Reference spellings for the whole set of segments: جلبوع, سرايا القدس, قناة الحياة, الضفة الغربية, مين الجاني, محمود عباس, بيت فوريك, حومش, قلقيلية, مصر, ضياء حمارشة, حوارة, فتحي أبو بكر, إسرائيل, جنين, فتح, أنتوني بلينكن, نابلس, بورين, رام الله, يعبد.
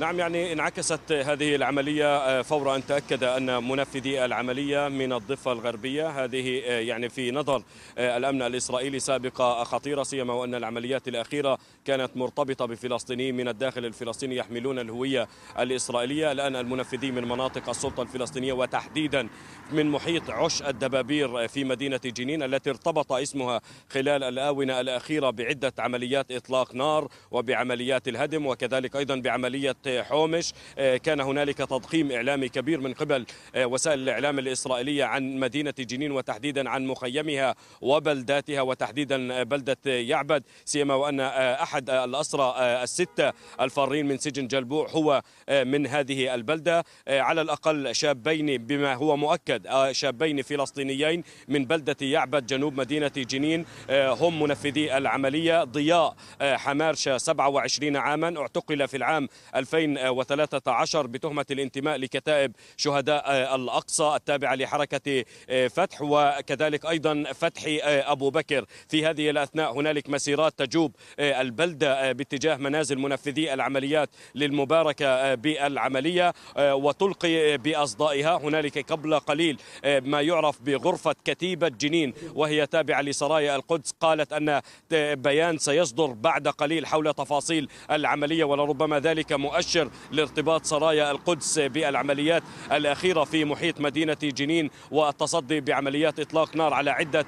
نعم، يعني انعكست هذه العملية فور أن تأكد أن منفذي العملية من الضفة الغربية، هذه يعني في نظر الأمن الإسرائيلي سابقة خطيرة، سيما وأن العمليات الأخيرة كانت مرتبطة بفلسطينيين من الداخل الفلسطيني يحملون الهوية الإسرائيلية. الآن المنفذي من مناطق السلطة الفلسطينية وتحديدا من محيط عش الدبابير في مدينة جنين التي ارتبط اسمها خلال الآونة الأخيرة بعدة عمليات إطلاق نار وبعمليات الهدم وكذلك أيضا بعملية حومش. كان هنالك تضخيم إعلامي كبير من قبل وسائل الإعلام الإسرائيلية عن مدينة جنين وتحديدا عن مخيمها وبلداتها وتحديدا بلدة يعبد، سيما وأن أحد الأسرى الستة الفارين من سجن جلبوع هو من هذه البلدة. على الأقل شابين، بما هو مؤكد شابين فلسطينيين من بلدة يعبد جنوب مدينة جنين هم منفذي العملية. ضياء حمارشة 27 عاما اعتقل في العام 2013 بتهمة الانتماء لكتائب شهداء الأقصى التابعة لحركة فتح، وكذلك أيضا فتحي أبو بكر. في هذه الأثناء هنالك مسيرات تجوب البلدة باتجاه منازل منفذي العمليات للمباركة بالعملية وتلقي بأصدائها. هنالك قبل قليل ما يعرف بغرفة كتيبة جنين وهي تابعة لسرايا القدس قالت أن بيان سيصدر بعد قليل حول تفاصيل العملية، ولربما ذلك مؤشر لارتباط سرايا القدس بالعمليات الأخيرة في محيط مدينة جنين والتصدي بعمليات إطلاق نار على عدة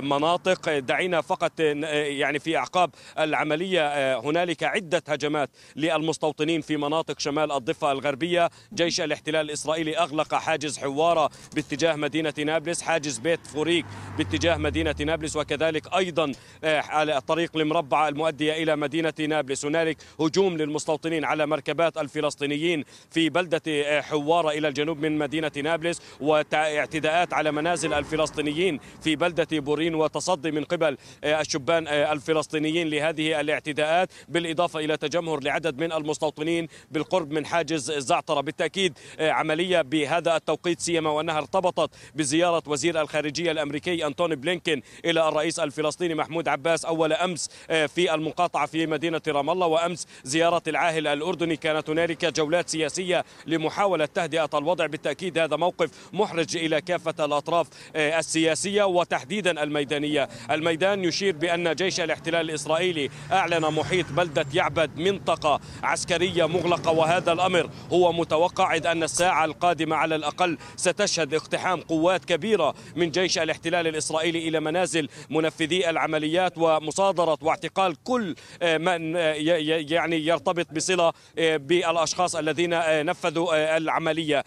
مناطق. دعينا فقط يعني في أعقاب العملية هنالك عدة هجمات للمستوطنين في مناطق شمال الضفة الغربية. جيش الاحتلال الإسرائيلي أغلق حاجز حوارة باتجاه مدينة نابلس، حاجز بيت فوريك باتجاه مدينة نابلس، وكذلك أيضا على الطريق المربعة المؤدية إلى مدينة نابلس. هنالك هجوم للمستوطنين على مركبات الفلسطينيين في بلدة حوارة إلى الجنوب من مدينة نابلس، واعتداءات على منازل الفلسطينيين في بلدة بورين وتصدي من قبل الشبان الفلسطينيين لهذه الاعتداءات، بالإضافة إلى تجمهر لعدد من المستوطنين بالقرب من حاجز الزعترة. بالتأكيد عملية بهذا التوقيت، سيما وأنها ارتبطت بزيارة وزير الخارجية الأمريكي أنتوني بلينكن إلى الرئيس الفلسطيني محمود عباس أول أمس في المقاطعة في مدينة رام الله، وأمس زيارة العاهل الأردني. كانت هنالك جولات سياسية لمحاولة تهدئة الوضع. بالتأكيد هذا موقف محرج إلى كافة الأطراف السياسية وتحديدا الميدانية. الميدان يشير بأن جيش الاحتلال الإسرائيلي أعلن محيط بلدة يعبد منطقة عسكرية مغلقة، وهذا الأمر هو متوقع، إذ أن الساعة القادمة على الأقل ستشهد اقتحام قوات كبيرة من جيش الاحتلال الإسرائيلي إلى منازل منفذي العمليات ومصادرة واعتقال كل من يعني يرتبط بصلة بالأشخاص الذين نفذوا العملية.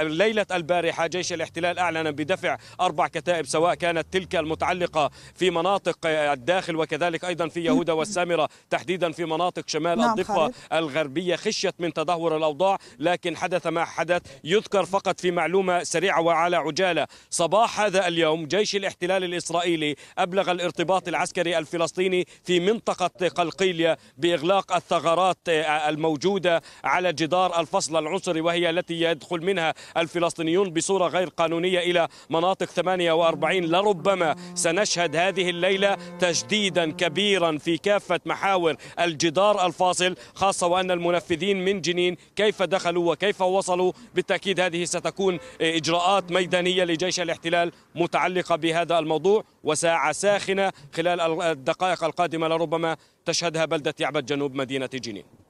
ليلة البارحة جيش الاحتلال أعلن بدفع 4 كتائب، سواء كانت تلك المتعلقة في مناطق الداخل وكذلك أيضا في يهودا والسامرة تحديدا في مناطق شمال الضفة الغربية خشية من تدهور الأوضاع، لكن حدث ما حدث. يذكر فقط في معلومة سريعة وعلى عجالة، صباح هذا اليوم جيش الاحتلال الإسرائيلي أبلغ الارتباط العسكري الفلسطيني في منطقة قلقيلية بإغلاق الثغرات الموجودة على جدار الفصل العنصري، وهي التي يدخل منها الفلسطينيون بصورة غير قانونية إلى مناطق 48. لربما سنشهد هذه الليلة تجديدا كبيرا في كافة محاور الجدار الفاصل، خاصة وأن المنفذين من جنين كيف دخلوا وكيف وصلوا. بالتأكيد هذه ستكون إجراءات ميدانية لجيش الاحتلال متعلقة بهذا الموضوع، وساعة ساخنة خلال الدقائق القادمة لربما تشهدها بلدة يعبد جنوب مدينة جنين.